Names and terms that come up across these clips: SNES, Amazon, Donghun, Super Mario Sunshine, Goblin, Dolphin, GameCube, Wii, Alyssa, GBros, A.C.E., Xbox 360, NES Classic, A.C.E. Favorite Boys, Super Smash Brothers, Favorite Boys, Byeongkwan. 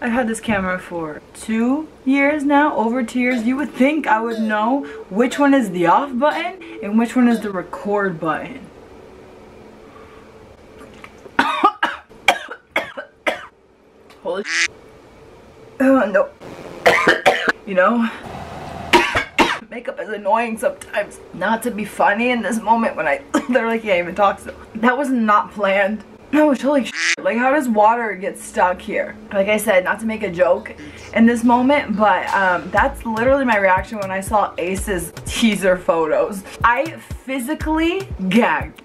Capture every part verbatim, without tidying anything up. I've had this camera for two years now, over two years. You would think I would know which one is the off button and which one is the record button. Holy sh**. Oh, no. You know? Makeup is annoying sometimes. Not to be funny in this moment when I literally can't even talk so. That was not planned. No, it's holy shit. Like, how does water get stuck here? Like I said, not to make a joke in this moment, but um, that's literally my reaction when I saw A C E's teaser photos. I physically gagged.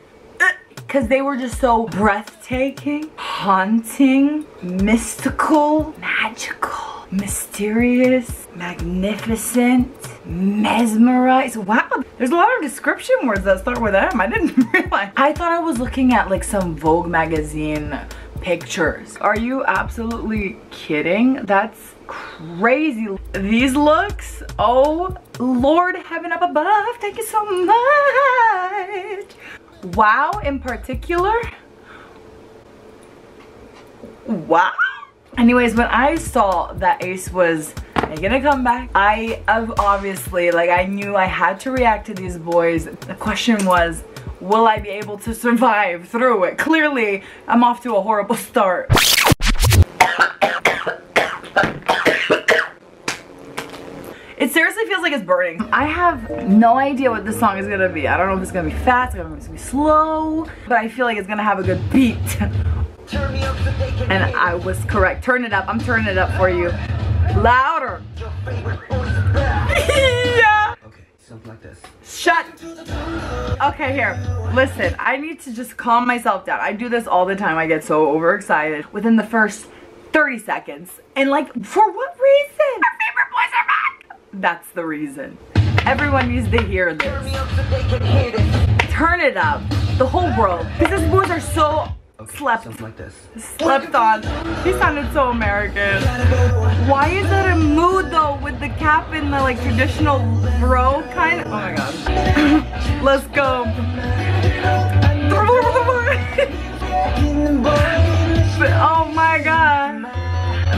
Because they were just so breathtaking, haunting, mystical, magical, mysterious, magnificent, mesmerized. Wow, there's a lot of description words that start with M. I didn't realize. I thought I was looking at like some Vogue magazine pictures. Are you absolutely kidding? That's crazy. These looks, oh Lord, heaven up above, thank you so much. Wow, in particular. Wow. Anyways, when I saw that A C E was making a comeback, I obviously, like, I knew I had to react to these boys. The question was, will I be able to survive through it? Clearly, I'm off to a horrible start. It seriously feels like it's burning. I have no idea what this song is gonna be. I don't know if it's gonna be fast, I don't know if it's gonna be slow, but I feel like it's gonna have a good beat. And I was correct. Turn it up. I'm turning it up for you. Louder. Yeah. Okay, something like this. Shut. Okay, here. Listen, I need to just calm myself down. I do this all the time. I get so overexcited within the first thirty seconds. And like, for what reason? Our favorite boys are back. That's the reason. Everyone needs to hear this. Turn it up. The whole world. Because these boys are so okay, slept. Something like this. Slept on. He sounded so American. Why is that a mood though with the cap and the like traditional bro kind of? Oh my god. Let's go. But, oh my god.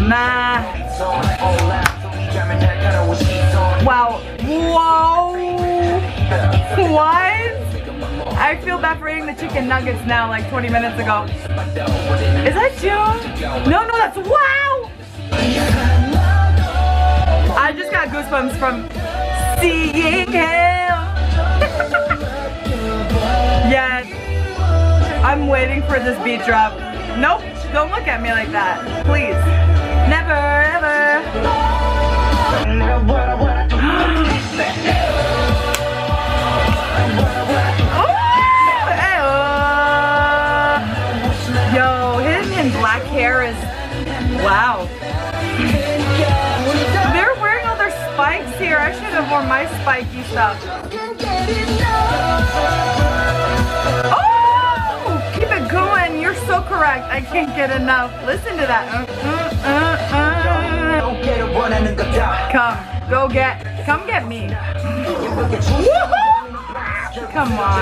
Nah. Wow. Whoa. What? I feel bad for eating the chicken nuggets now, like twenty minutes ago. Is that you? No, no, that's wow. I just got goosebumps from seeing him. Yes. I'm waiting for this beat drop. Nope. Don't look at me like that. Please. Never, ever. Yo, him in black hair is wow. They're wearing all their spikes here. I should have worn my spiky stuff. Oh, keep it going. You're so correct. I can't get enough. Listen to that. Uh, uh, uh. Come, go get, come get me. Come on.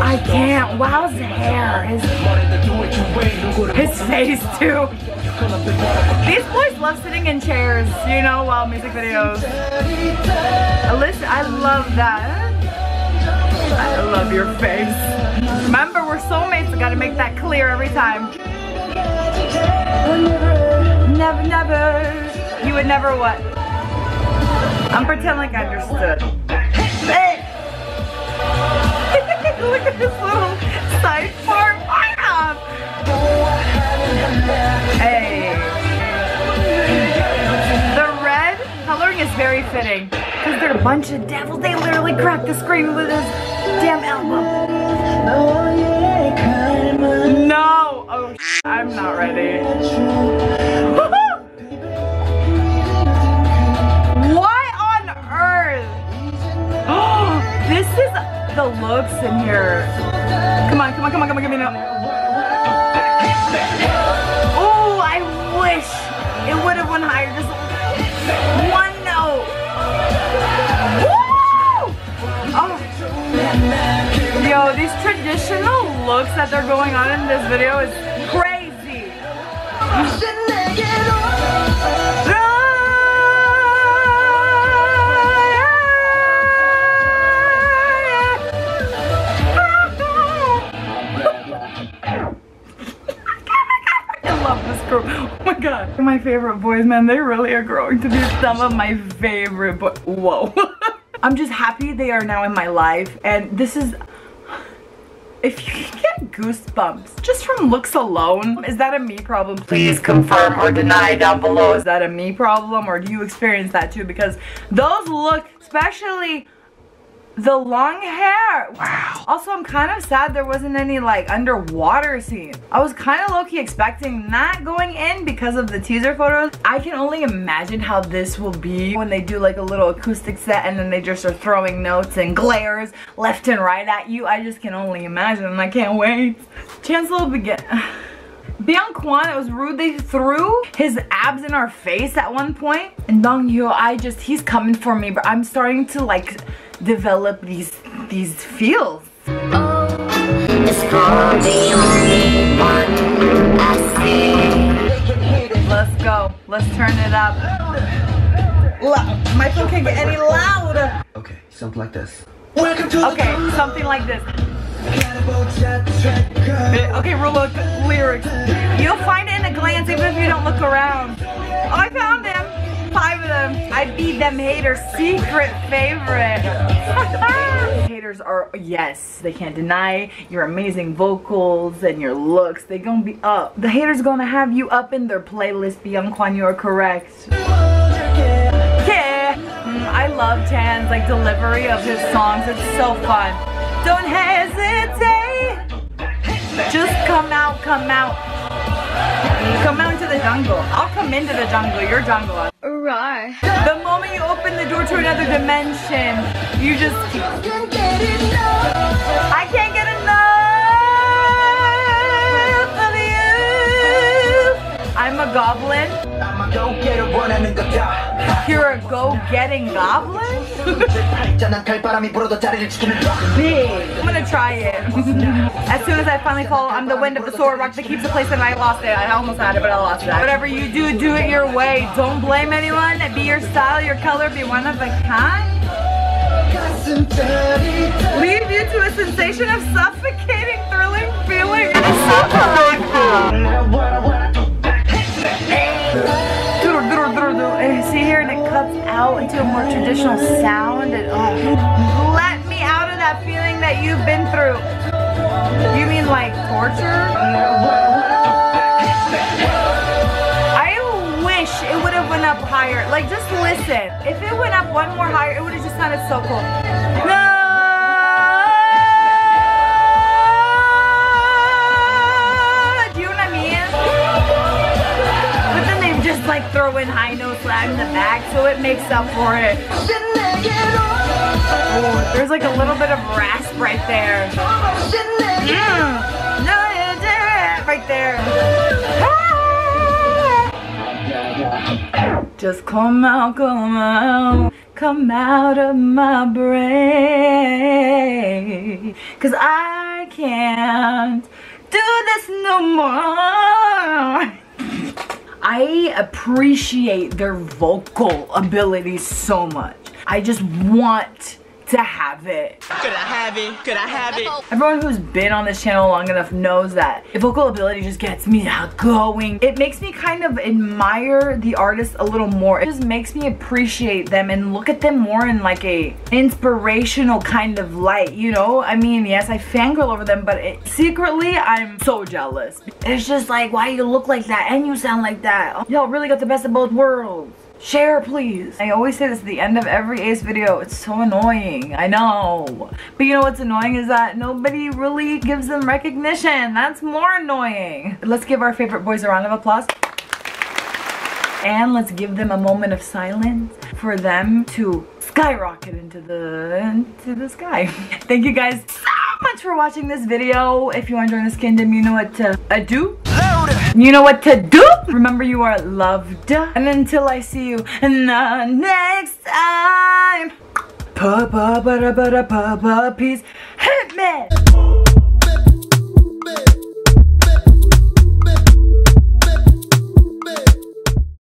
I can't. Wow's the hair. His, his face too. These boys love sitting in chairs, you know, while music videos. Alyssa, I love that. I love your face. Remember, we're soulmates. I gotta make that clear every time. Never, never. You would never what? I'm pretending like I understood. Hey. Look at this little side farm. Hey. The red coloring is very fitting. Because they're a bunch of devils. They literally cracked the screen with this damn album. No. Oh, I'm not ready. What on earth? Oh, this is the looks in here. Come on, come on, come on, come on, give me now. Oh, I wish it would have went higher. Just one note. Woo! Oh. Yo, these the looks that they're going on in this video is crazy. I love this group. Oh my god. My favorite boys, man, they really are growing to be some of my favorite boys. Whoa. I'm just happy they are now in my life, and this is, if you get goosebumps just from looks alone, is that a me problem? Please confirm or deny down below. Is that a me problem, or do you experience that too? Because those look, especially the long hair. Wow. Also, I'm kind of sad there wasn't any like underwater scene. I was kind of low-key expecting not going in because of the teaser photos. I can only imagine how this will be when they do like a little acoustic set and then they just are throwing notes and glares left and right at you. I just can only imagine, and I can't wait. Chance will begin. Byeongkwan, it was rude they threw his abs in our face at one point. And Donghun, I just, he's coming for me, but I'm starting to like develop these these feels. Oh, it's called the only one I see. Let's go. Let's turn it up. My phone can't get any louder. Okay, something like this. Welcome to the okay, club. Something like this. Okay, rule of lyrics. You'll find it in a glance even if you don't look around. Oh, I found it. Five of them. I beat them haters. Secret favorite. Haters are, yes, they can't deny your amazing vocals and your looks. They gonna be up. The haters gonna have you up in their playlist. Byeongkwan, you are correct. Yeah. I love Chan's like delivery of his songs. It's so fun. Don't hesitate. Just come out, come out. Come out into the jungle. I'll come into the jungle. Your jungle. Right. The moment you open the door to another dimension, you just can't get enough. I can't get enough of you. I'm a goblin. I'm a go-getter. You're a go-getting goblin? Big. I'm gonna try it. As soon as I finally fall, I'm the wind of the sword rock that keeps the place, and I lost it. I almost had it, but I lost it. Whatever you do, do it your way. Don't blame anyone. Be your style, your color, be one of a kind. Leave you to a sensation of suffocating, thrilling feeling. See here, and it cuts out into a more traditional sound. And oh, let me out of that feeling that you've been through. You mean like torture? I wish it would have went up higher. Like, just listen. If it went up one more higher, it would have just sounded so cool. No. Like throw in high notes in the back, so it makes up for it. Ooh, there's like a little bit of rasp right there. Mm. No, you did it right there. Ah! Just come out, come out, come out of my brain, 'cause I can't do this no more. I appreciate their vocal ability so much. I just want to have it. Could I have it? Could I have it? Everyone who's been on this channel long enough knows that vocal ability just gets me out going. It makes me kind of admire the artist a little more. It just makes me appreciate them and look at them more in like a inspirational kind of light, you know? I mean, yes, I fangirl over them, but it, secretly, I'm so jealous. It's just like, why you look like that and you sound like that? Y'all really got the best of both worlds. Share, please. I always say this at the end of every A C E video. It's so annoying. I know. But you know what's annoying is that nobody really gives them recognition. That's more annoying. Let's give our favorite boys a round of applause. And let's give them a moment of silence for them to skyrocket into the, into the sky. Thank you guys so much for watching this video. If you're enjoying this kingdom, you know what to uh, do. You know what to do. Remember, you are loved. And until I see you the next time. Pa pa ba da ba da pa pa peace. Hit me.